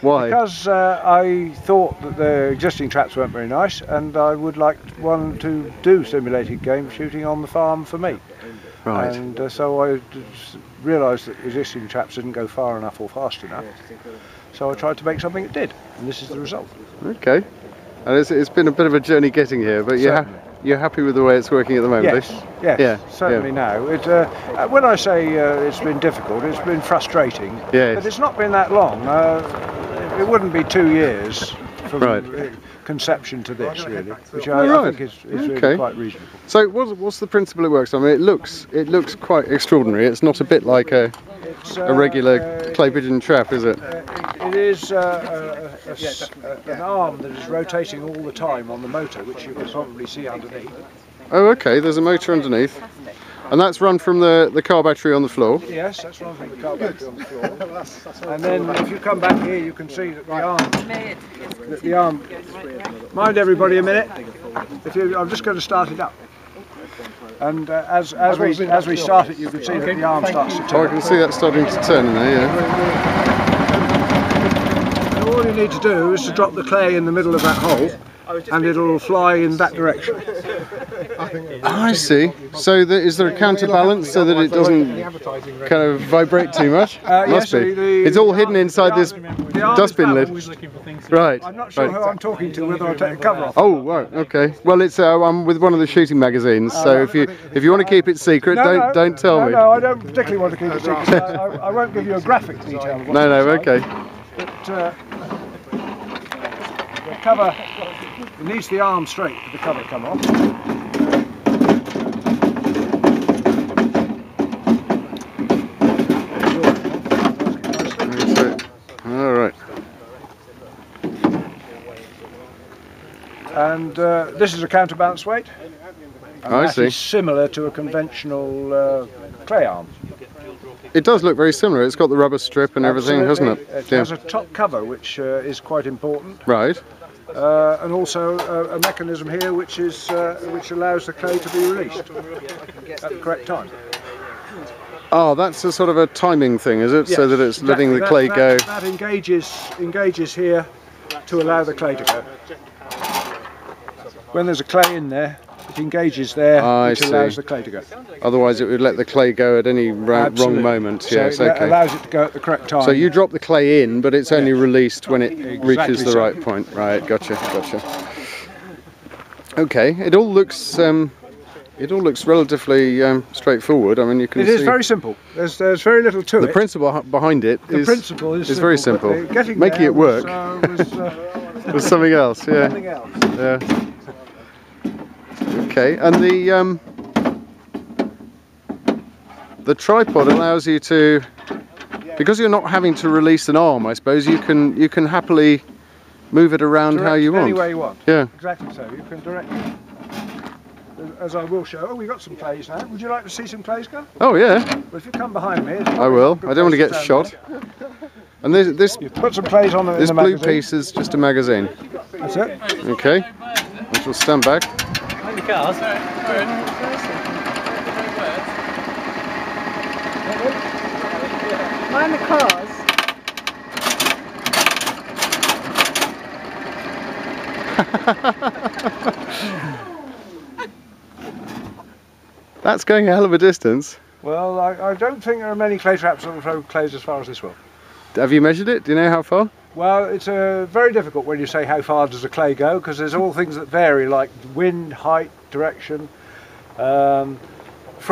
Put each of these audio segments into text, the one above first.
Why? Because I thought that the existing traps weren't very nice, and I would like one to do simulated game shooting on the farm for me. Right. And so I realised that existing traps didn't go far enough or fast enough, so I tried to make something that did, and this is the result. Okay. And it's been a bit of a journey getting here, but you're happy with the way it's working at the moment? Yes, certainly. It, when I say it's been difficult, it's been frustrating, but it's not been that long. It wouldn't be 2 years from conception to this, really, which I think is really quite reasonable. So what's the principle it works on? I mean, it looks quite extraordinary. It's not a bit like a regular clay pigeon trap, is it? It is an arm that is rotating all the time on the motor, which you can probably see underneath. Oh, okay, there's a motor underneath. And that's run from the car battery on the floor? Yes, that's run from the car battery on the floor. And then if you come back here, you can see that the arm... Mind everybody a minute. I'm just going to start it up. And as we start it, you can see that the arm starts to turn. Oh, I can see that starting to turn there, yeah. And all you need to do is to drop the clay in the middle of that hole, and it'll fly in that direction. I see. So is there a counterbalance so that it doesn't kind of vibrate too much? Must be. It's all hidden inside this dustbin lid. Right. I'm not sure who I'm talking to, whether I'll take the cover off. Oh, right. Okay. Well, it's I'm with one of the shooting magazines, so if you want to keep it secret, don't tell me. No, I don't particularly want to keep it secret. I won't give you a graphic detail. No, okay. But the cover, it needs the arm straight for the cover to come off. And this is a counterbalance weight, and it's similar to a conventional clay arm. It does look very similar. It's got the rubber strip and everything, hasn't it? It has a top cover, which is quite important. Right. And also a mechanism here which allows the clay to be released at the correct time. Oh, that's a sort of a timing thing, is it? Yes, so that it's letting the clay go. That engages here to allow the clay to go. When there's a clay in there, it engages there, which allows the clay to go. Otherwise it would let the clay go at any wrong moment. So yes, it allows it to go at the correct time. So you drop the clay in, but it's only released when it reaches the right point. Right, gotcha. Okay, it all looks relatively straightforward. I mean, you can see... It is very simple. There's very little to it. The principle behind it is very simple. Making it work was something else, yeah. Something else. Yeah. Okay, and the tripod allows you to, because you're not having to release an arm, I suppose you can happily move it around how you want. Any way you want. Yeah. Exactly so. You can direct it, as I will show. Oh, we've got some clays now. Would you like to see some clays, Gus? Oh yeah. Well, if you come behind me. I will. I don't want to get shot. And this you put some clays on this blue piece is just a magazine. That's it. Okay. I shall stand back. Cars. Mind the cars. That's going a hell of a distance. Well, I don't think there are many clay traps that will throw clays as far as this one. Have you measured it? Do you know how far? Well, it's very difficult when you say how far does the clay go, because there's all things that vary, like wind, height, direction. From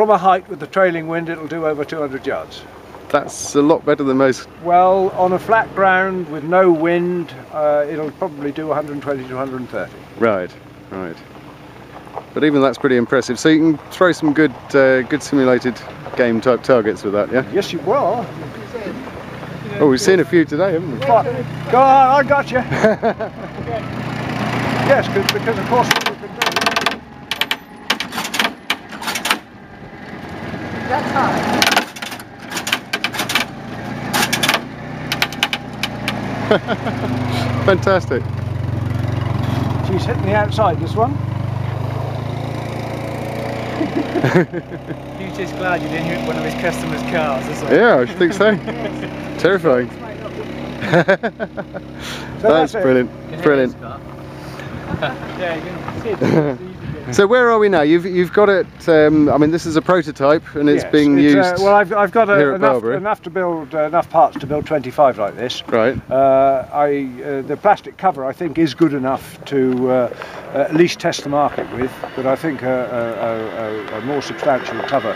a height with the trailing wind, it'll do over 200 yards. That's a lot better than most. Well, on a flat ground with no wind, it'll probably do 120 to 130. Right, right. But even that's pretty impressive. So you can throw some good simulated game type targets with that, yeah? Yes, you will. Oh, we've seen a few today, haven't we? Go on, I got you. Yes, because of course we can do it. That's high. Fantastic. She's hitting the outside, this one. You're just glad you didn't hit one of his customers' cars, isn't it? Yeah, I think so. Terrifying. That's brilliant. Brilliant. Yeah, you can see it. So where are we now? You've got it. I mean, this is a prototype, and it's being used. Well, I've got enough to build enough parts to build 25 like this. Right. The plastic cover I think is good enough to at least test the market with, but I think a more substantial cover,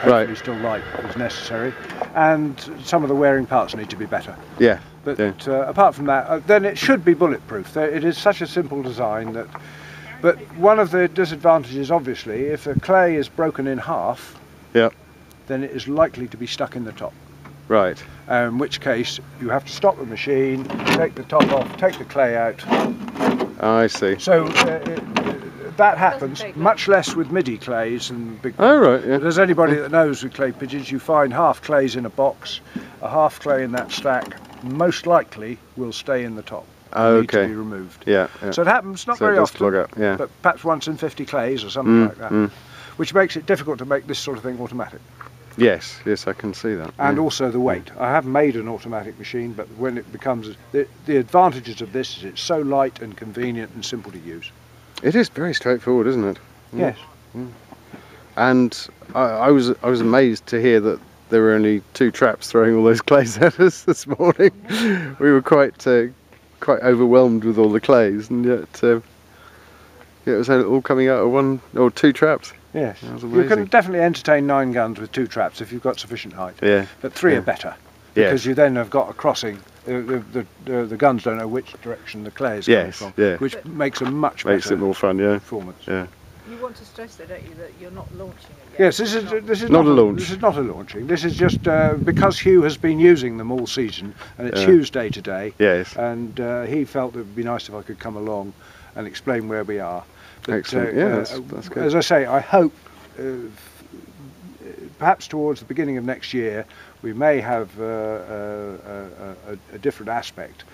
hopefully still light, is necessary, and some of the wearing parts need to be better. Yeah. But apart from that, then it should be bulletproof. It is such a simple design that. But one of the disadvantages, obviously, if the clay is broken in half, then it is likely to be stuck in the top. Right. In which case, you have to stop the machine, take the top off, take the clay out. I see. So that happens, much less with midi clays and big. Oh, right, yeah. But there's anybody that knows with clay pigeons, you find half clays in a box, a half clay in that stack, most likely will stay in the top. Oh, okay. Need to be removed. Yeah, yeah. So it happens not very often, plug up, but perhaps once in 50 clays or something like that, which makes it difficult to make this sort of thing automatic. Yes, yes, I can see that. And also the weight. I have made an automatic machine, but when it becomes the advantages of this is it's so light and convenient and simple to use. It is very straightforward, isn't it? Mm. Yes. Mm. And I was amazed to hear that there were only two traps throwing all those clays at us this morning. We were quite overwhelmed with all the clays, and yet it was all coming out of one or two traps. Yes, you can definitely entertain 9 guns with 2 traps if you've got sufficient height. Yeah, but 3 are better because you then have got a crossing. The guns don't know which direction the clay is coming from, which makes a much better performance. Yeah. You want to stress that, don't you, that you're not launching it yet? Yes, this is not a launch. This is not a launching. This is just because Hugh has been using them all season, and it's Hugh's day today. Yes. And he felt it would be nice if I could come along and explain where we are. But, excellent. Yeah, that's good. As I say, I hope perhaps towards the beginning of next year we may have a different aspect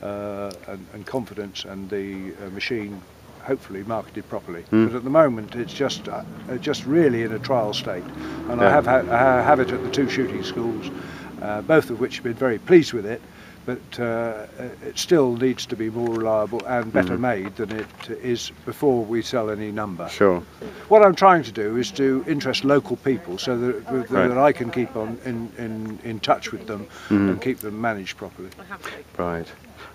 and confidence, and the machine hopefully marketed properly, but at the moment it's just really in a trial state, and I have it at the 2 shooting schools, both of which have been very pleased with it, but it still needs to be more reliable and better made than it is before we sell any number. Sure. What I'm trying to do is to interest local people so that, that I can keep on in touch with them and keep them managed properly. Right.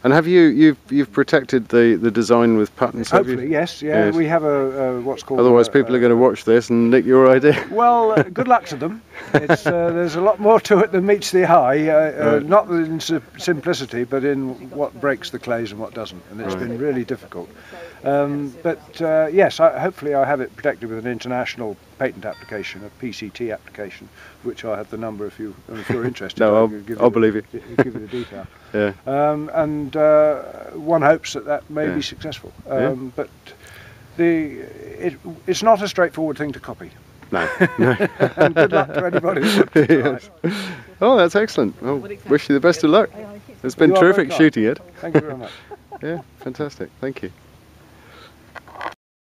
And have you've protected the design with patterns? Hopefully, yes. Yeah, yes. We have a what's called. Otherwise, people are going to watch this and nick your idea. Well, good luck to them. It's, there's a lot more to it than meets the eye. Not in simplicity, but in what breaks the clays and what doesn't. And it's been really difficult. But yes, hopefully I have it protected with an international patent application, a PCT application, which I have the number if you're interested. No, I'll believe you. Give you the detail. Yeah. And one hopes that that may be successful. But it's not a straightforward thing to copy. No. And good luck to anybody. Yes. Oh, that's excellent. Well, wish you the best of luck. It's been terrific shooting it. Thank you very much. Yeah, fantastic. Thank you.